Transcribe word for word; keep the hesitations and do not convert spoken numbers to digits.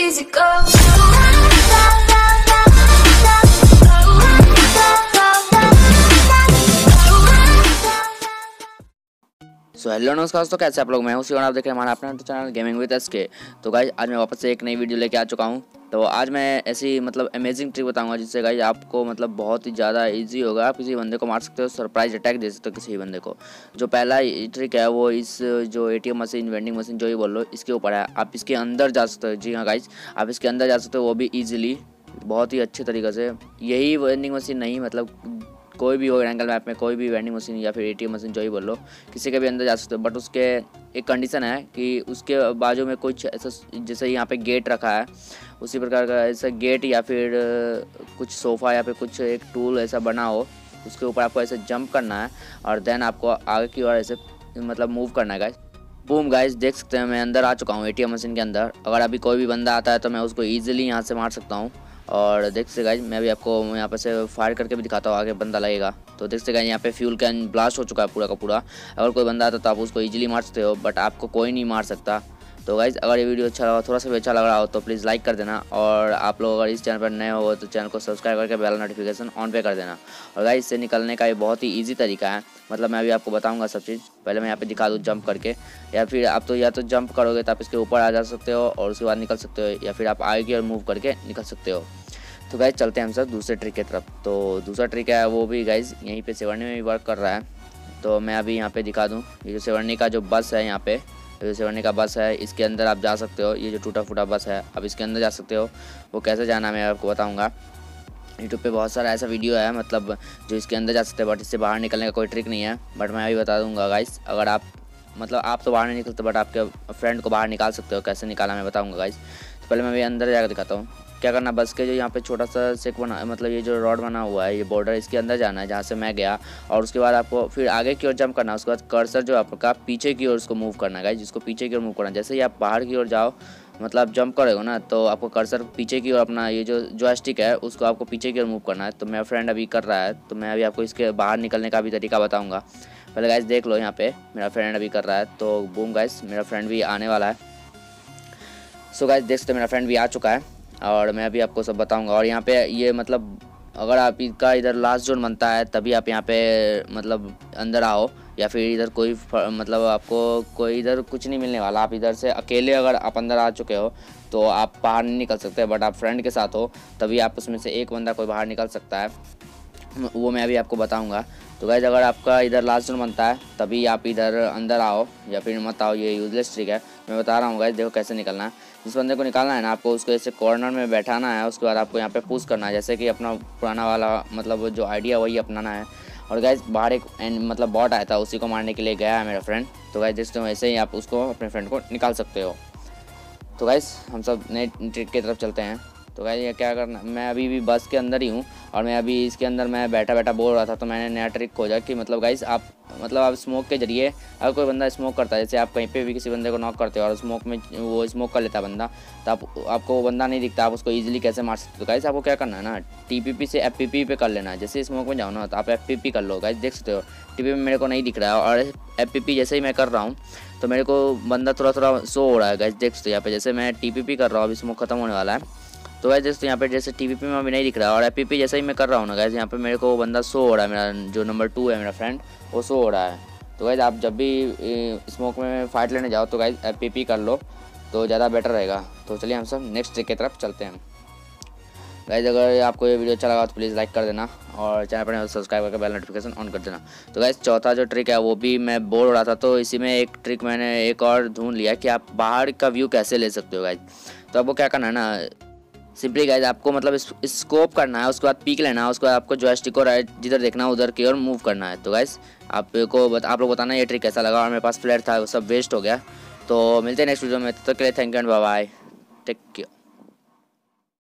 easy go. So hello नमस्कार, तो कैसे आप लोग, मैं हूं शिवान, आप देख रहे हैं हमारा अपना चैनल गेमिंग विद एसके। तो गाइज आज मैं वापस से एक नई वीडियो लेके आ चुका हूं। तो आज मैं ऐसी मतलब अमेजिंग ट्रिक बताऊंगा जिससे गाइज आपको मतलब बहुत ही ज़्यादा इजी होगा। आप किसी बंदे को मार सकते हो, सरप्राइज अटैक दे सकते हो किसी बंदे को। जो पहला ट्रिक है वो इस जो एटीएम मशीन, वेंडिंग मशीन, जो भी बोल लो, इसके ऊपर है। आप इसके अंदर जा सकते हो। जी हाँ गाइज, आप इसके अंदर जा सकते हो, वो भी ईजिली, बहुत ही अच्छे तरीके से। यही वेंडिंग मशीन नहीं, मतलब कोई भी हो एरेंगल मैप में, कोई भी वेंडिंग मशीन या फिर एटीएम मशीन, जो ही बोल लो, किसी के भी अंदर जा सकते हो। बट उसके एक कंडीशन है कि उसके बाजू में कुछ ऐसा, जैसे यहाँ पे गेट रखा है उसी प्रकार का ऐसा गेट या फिर कुछ सोफ़ा या फिर कुछ एक टूल ऐसा बना हो, उसके ऊपर आपको ऐसे जंप करना है और देन आपको आगे की ओर ऐसे मतलब मूव करना है। गाइस बूम, गाइस देख सकते हैं मैं अंदर आ चुका हूँ एटीएम मशीन के अंदर। अगर अभी कोई भी बंदा आता है तो मैं उसको ईजिली यहाँ से मार सकता हूँ। और देख सकते गाइज, मैं भी आपको यहाँ पर से फायर करके भी दिखाता हूँ, आगे बंदा लगेगा। तो देख सकते गाइज, यहाँ पे फ्यूल कैन ब्लास्ट हो चुका है पूरा का पूरा। अगर कोई बंदा आता तो आप उसको इजीली मार सकते हो, बट आपको कोई नहीं मार सकता। तो गाइज अगर ये वीडियो अच्छा लगा, थोड़ा सा भी अच्छा लग रहा हो तो प्लीज़ लाइक कर देना। और आप लोग अगर इस चैनल पर नए हो तो चैनल को सब्सक्राइब करके बेल नोटिफिकेशन ऑन पे कर देना। और गाइज इससे निकलने का ये बहुत ही ईजी तरीका है, मतलब मैं अभी आपको बताऊंगा सब चीज़। पहले मैं यहाँ पे दिखा दूँ जंप करके, या फिर आप तो या तो जंप करोगे तो आप इसके ऊपर आ जा सकते हो और उसके बाद निकल सकते हो, या फिर आप आगे की ओर मूव करके निकल सकते हो। तो गाइज चलते हैं हम सब दूसरे ट्रिक की तरफ। तो दूसरा ट्रिक है वो भी गाइज यहीं पर सेवर्नी में भी वर्क कर रहा है। तो मैं अभी यहाँ पे दिखा दूँ, ये जो सेवर्नी का जो बस है, यहाँ पे जो सेवर्नी का बस है, इसके अंदर आप जा सकते हो। ये जो टूटा फूटा बस है, आप इसके अंदर जा सकते हो। वो कैसे जाना मैं आपको बताऊँगा। यूट्यूब पे बहुत सारा ऐसा वीडियो है मतलब जो इसके अंदर जा सकते हैं, बट इससे बाहर निकलने का कोई ट्रिक नहीं है। बट मैं अभी बता दूंगा गाइस, अगर आप मतलब आप तो बाहर नहीं निकलते, बट आपके फ्रेंड को बाहर निकाल सकते हो। कैसे निकाला मैं बताऊंगा गाइस। तो पहले मैं अभी अंदर जाकर दिखाता हूँ क्या करना। बस के जो यहाँ पे छोटा सा सेक बना, मतलब ये जो रॉड बना हुआ है, ये बॉर्डर, इसके अंदर जाना है जहाँ से मैं गया। और उसके बाद आपको फिर आगे की ओर जंप करना है। उसके बाद कर्सर जो आपका पीछे की ओर, उसको मूव करना है गाइस, जिसको पीछे की ओर मूव करना। जैसे ही आप बाहर की ओर जाओ, मतलब जंप करोगे ना, तो आपको कर्सर पीछे की ओर, अपना ये जो जॉयस्टिक है उसको आपको पीछे की ओर मूव करना है। तो मेरा फ्रेंड अभी कर रहा है, तो मैं अभी आपको इसके बाहर निकलने का भी तरीका बताऊंगा। पहले गाइस देख लो, यहाँ पे मेरा फ्रेंड अभी कर रहा है। तो बूम गाइस, मेरा फ्रेंड भी आने वाला है। सो गाइस देख सकते हो, मेरा फ्रेंड भी आ चुका है और मैं अभी आपको सब बताऊँगा। और यहाँ पे ये मतलब अगर आप इसका इधर लास्ट जोन बनता है तभी आप यहाँ पे मतलब अंदर आओ, या फिर इधर कोई मतलब आपको कोई इधर कुछ नहीं मिलने वाला। आप इधर से अकेले अगर आप अंदर आ चुके हो तो आप बाहर नहीं निकल सकते, बट आप फ्रेंड के साथ हो तभी आप उसमें से एक बंदा कोई बाहर निकल सकता है, वो मैं अभी आपको बताऊंगा। तो गाइस अगर आपका इधर लास्ट जोन बनता है तभी आप इधर अंदर आओ, या फिर मत आओ, ये यूजलेस ट्रिक है। मैं बता रहा हूँ गाइस, देखो कैसे निकलना है। जिस बंदे को निकालना है ना, आपको उसको ऐसे कॉर्नर में बैठाना है। उसके बाद आपको यहाँ पे पुश करना है, जैसे कि अपना पुराना वाला मतलब जो आइडिया वही अपनाना है। और गाइस बाहर एक मतलब बॉट आया था, उसी को मारने के लिए गया है मेरा फ्रेंड। तो गाइस देखते हो, ऐसे ही आप उसको अपने फ्रेंड को निकाल सकते हो। तो गाइस हम सब नए ट्रिक की तरफ चलते हैं। तो गाइस ये क्या करना, मैं अभी भी बस के अंदर ही हूँ और मैं अभी इसके अंदर मैं बैठा बैठा बोल रहा था, तो मैंने नया ट्रिक खोजा कि मतलब गाइस आप मतलब आप स्मोक के जरिए, अगर कोई बंदा स्मोक करता है, जैसे आप कहीं पे भी किसी बंदे को नॉक करते हो और स्मोक में वो स्मोक कर लेता है बंदा, तो आप, आपको वो बंदा नहीं दिखता, आप उसको ईजिली कैसे मार सकते हो। तो गाइस आपको क्या करना है ना, टी पी पी से एफ पी पी पे कर लेना है। जैसे स्मोक में जाओ ना तो आप एफ पी पी कर लो। गाइस देख सकते हो टी पी में मेरे को नहीं दिख रहा है, और एफ पी पी जैसे ही मैं कर रहा हूँ तो मेरे को बंदा थोड़ा थोड़ा शो हो रहा है। गाइस देख सकते हो यहाँ पे, जैसे मैं टी पी पी कर रहा हूँ, अभी स्मोक खत्म होने वाला है। तो गाइस दोस्तों यहाँ पे जैसे टीपीपी में अभी नहीं दिख रहा है, और एपीपी जैसे ही मैं कर रहा हूँ ना गाइस, यहाँ पे मेरे को वो बंदा शो हो रहा है, मेरा जो नंबर टू है मेरा फ्रेंड, वो शो हो रहा है। तो गाइस आप जब भी स्मोक में फाइट लेने जाओ तो गाइस एपीपी कर लो तो ज़्यादा बेटर रहेगा। तो चलिए हम सब नेक्स्ट ट्रिक की तरफ चलते हैं। गाइस अगर आपको ये वीडियो अच्छा लगा तो प्लीज़ लाइक कर देना और चैनल पर सब्सक्राइब करके बेल नोटिफिकेशन ऑन कर देना। तो गाइस चौथा जो ट्रिक है वो भी मैं बोल रहा था, तो इसी में एक ट्रिक मैंने एक और ढूंढ लिया कि आप बाहर का व्यू कैसे ले सकते हो। गाइस तो आपको क्या करना है ना, सिंपली गाइज आपको मतलब स्कोप करना है, उसके बाद पीक लेना है, उसके बाद आपको जॉयस्टिक को राइट जिधर देखना है उधर की ओर मूव करना है। तो गाइज आपको बत, आप लोग बताना ये ट्रिक कैसा लगा। और मेरे पास फ्लेयर था, वो सब वेस्ट हो गया। तो मिलते हैं नेक्स्ट वीडियो में, तब तक के लिए thank you and bye bye, take care.